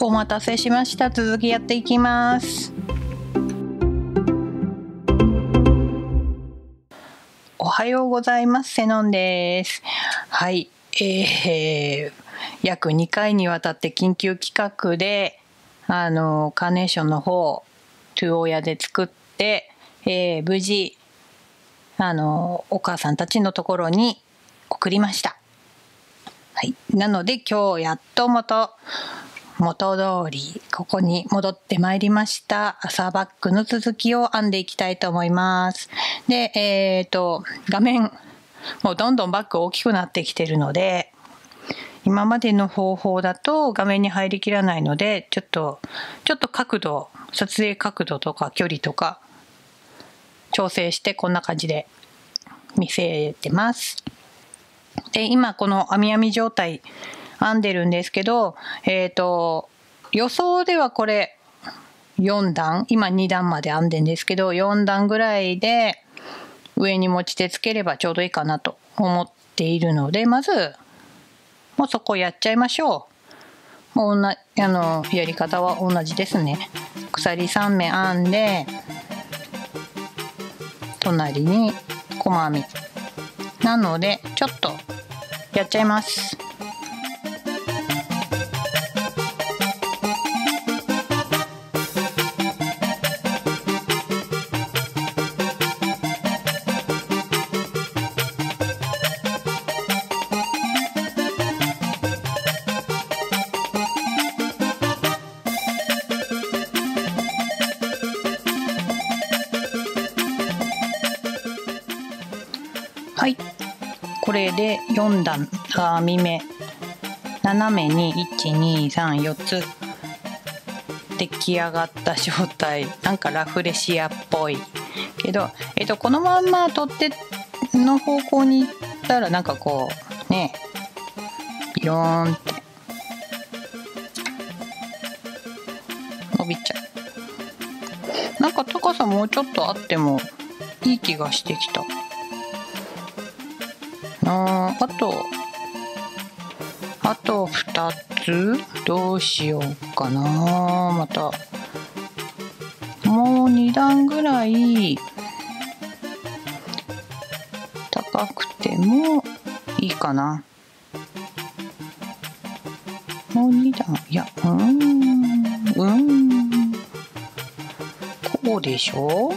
お待たせしました。続きやっていきます。おはようございます。セノンです。はい、約2回にわたって緊急企画でカーネーションの方トゥオーヤで作って、無事お母さんたちのところに送りました。はい、なので今日やっと元通りここに戻ってまいりました。朝バッグの続きを編んでいきたいと思います。で画面もうどんどんバッグ大きくなってきてるので、今までの方法だと画面に入りきらないので、ちょっと角度、撮影角度とか距離とか調整してこんな感じで見せてます。で今この編み編み状態編んでるんですけど、予想ではこれ4段、今2段まで編んでんですけど、4段ぐらいで上に持ち手つければちょうどいいかなと思っているので、まずもうそこやっちゃいましょう。もうやり方は同じですね。鎖3目編んで隣に細編みなのでちょっとやっちゃいます。はい、これで4段編み目、斜めに1234つ出来上がった状態。なんかラフレシアっぽいけど、このまんま取っ手の方向に行ったらなんかこうね、ビローンって伸びちゃう。なんか高さもうちょっとあってもいい気がしてきた。あと2つどうしようかな。またもう2段ぐらい高くてもいいかな。もう2段、いや、こうでしょ。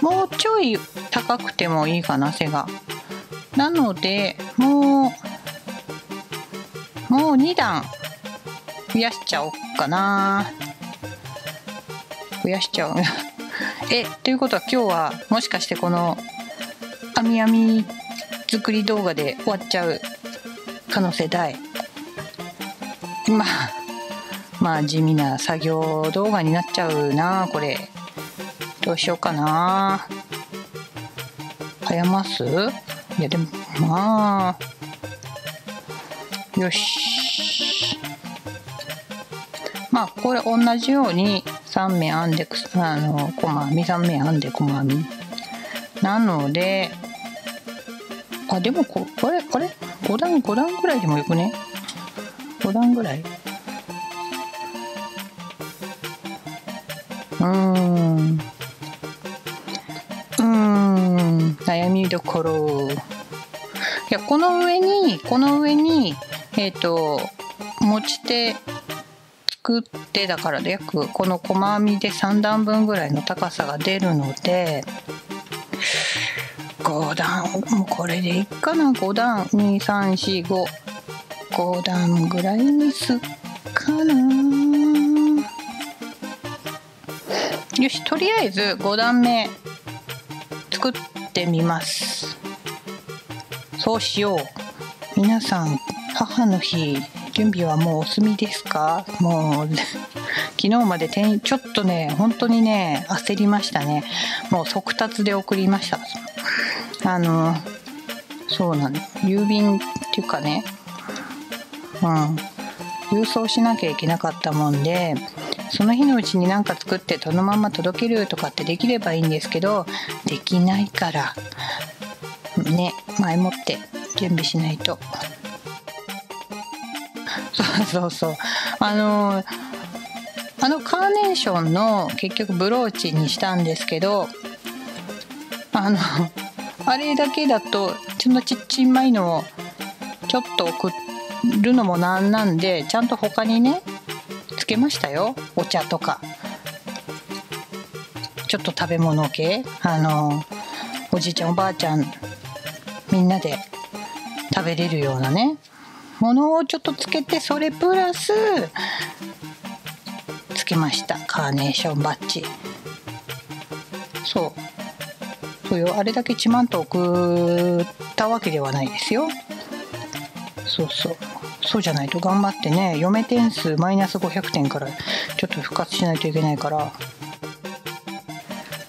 もうちょい高くてもいいかな、背が。なのでもう2段増やしちゃおっかな。増やしちゃうということは今日はもしかしてこの編み編み作り動画で終わっちゃう可能性大。まあ地味な作業動画になっちゃうな。これどうしようかな。早ます？いやでもまあよし、まあこれ同じように3目編んで細編み、3目編んで細編みなので、あでもこれ5段ぐらいでもよくね。5段ぐらい、悩みどころ。いや、この上に持ち手作ってだから約この細編みで3段分ぐらいの高さが出るので、5段もうこれでいいかな。5段23455段ぐらいにすっかな。よし、とりあえず5段目作ってみます。そうしよう。皆さん母の日準備はもうお済みですか？もう昨日までちょっとね、本当にね焦りましたね。もう速達で送りました。そうなの、郵便っていうかね、郵送しなきゃいけなかったもんで、その日のうちに何か作ってそのまま届けるとかってできればいいんですけど、できないからんでね、前もって準備しないと。そうそうそう。あのカーネーションの結局ブローチにしたんですけど、あれだけだとそんなちっちまいのをちょっと送るのもなんなんで、ちゃんと他にねつけましたよ。お茶とかちょっと食べ物系、おじいちゃんおばあちゃんみんなで食べれるようなねものをちょっとつけて、それプラスつけました、カーネーションバッジ。そうよ、あれだけちまんと送ったわけではないですよ。そうそうそう、じゃないと頑張ってね、嫁点数マイナス500点からちょっと復活しないといけないから。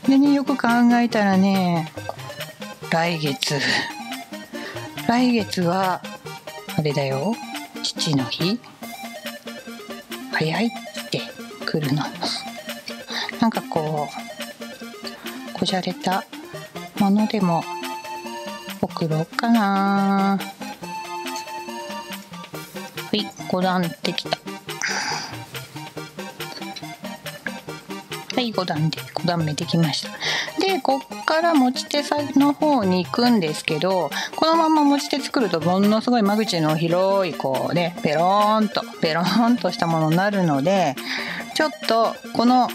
でね、よく考えたらね、来月はあれだよ、父の日。早いって来るの。なんかこうこじゃれたものでも送ろうかな。はい、ご覧できた。はい、5段目できました。でこっから持ち手先の方に行くんですけど、このまま持ち手作るとものすごい間口の広いこうねベローンとしたものになるので、ちょっとこの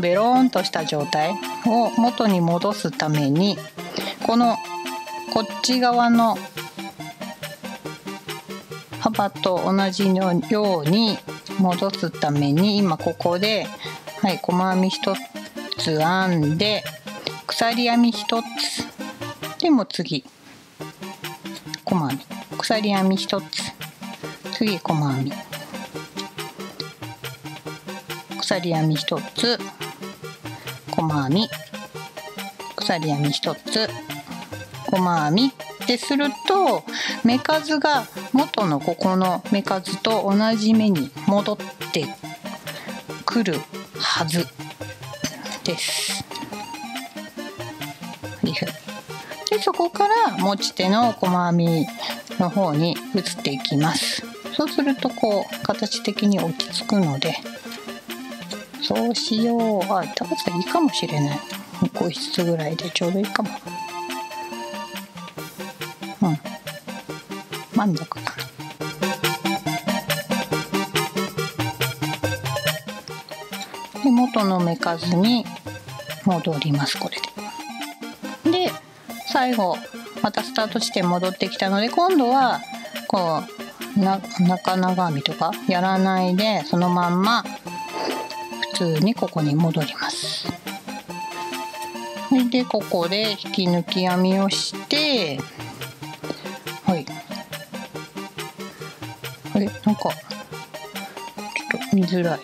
ベローンとした状態を元に戻すために、こっち側の幅と同じのように戻すために、今ここで、はい、細編み1つ編んで鎖編み1つで、もう次細編み、鎖編み1つ、次細編み、鎖編み1つ、細編み、鎖編み1つ、細編みってすると、目数が元のここの目数と同じ目に戻ってくるはずです。でそこから持ち手の細編みの方に移っていきます。そうするとこう形的に落ち着くので、そうしよう。あ、高さいいかもしれない。個室ぐらいでちょうどいいかも。うん。満足かな。で元の目数に戻ります、これで。で最後またスタート地点戻ってきたので、今度はこう中長編みとかやらないで、そのまんま普通にここに戻ります。でここで引き抜き編みをして、はい、あれなんかちょっと見づらい。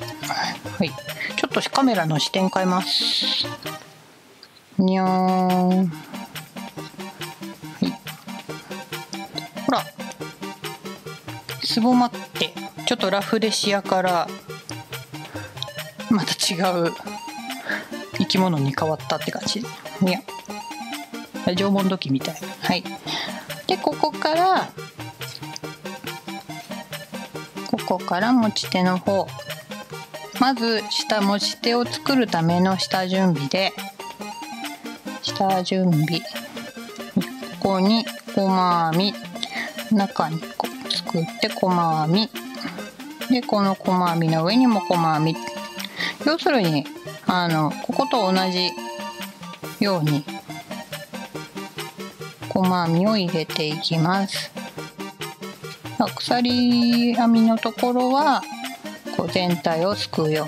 はい。ちょっとカメラの視点変えます。にゃーん。はい。ほら。すぼまって、ちょっとラフレシアから、また違う生き物に変わったって感じ。にゃ。縄文土器みたい。はい。で、ここから持ち手の方。まず下持ち手を作るための下準備、ここに細編み、中にこう作って細編みで、この細編みの上にも細編み、要するにここと同じように細編みを入れていきます。鎖編みのところは全体をすくうよう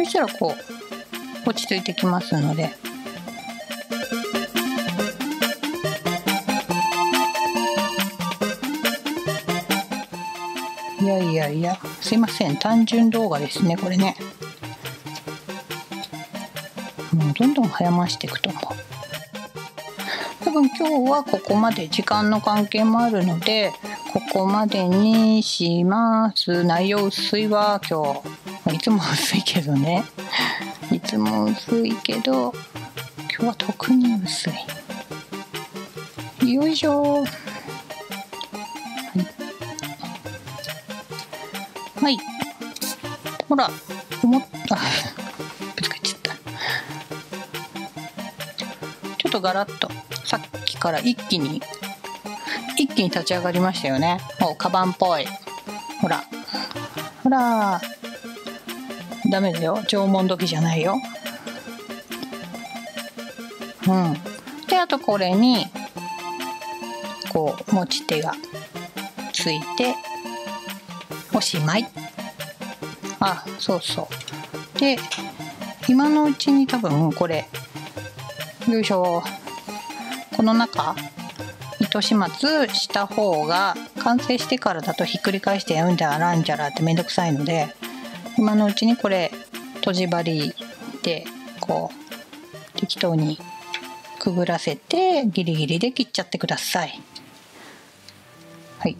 に。そしたらこう落ち着いてきますので。いやいやいや、すいません、単純動画ですねこれね。もうどんどん早ましていくと思う。多分今日はここまで、時間の関係もあるのでここまでにします。内容薄いわ今日。いつも薄いけどね。つも薄いけど今日は特に薄い。よいしょ。はい、ほらぶつかっちゃった。ちょっとガラッとさっきから一気に立ち上がりましたよね。もうカバンっぽい。ほらダメだよ、縄文時じゃないよ。うん。で、あとこれにこう持ち手がついておしまい。あ、そうそう。で、今のうちに多分これ、よいしょ、この中糸始末した方が完成してからだとひっくり返してうんじゃらんじゃらってめんどくさいので。今のうちにこれとじ針でこう適当にくぐらせてギリギリで切っちゃってください。はい、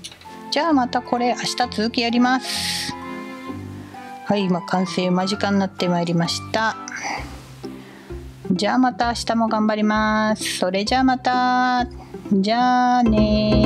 じゃあまたこれ明日続きやります。はい、今完成間近になってまいりました。じゃあまた明日も頑張ります。それじゃあまた。じゃあねー。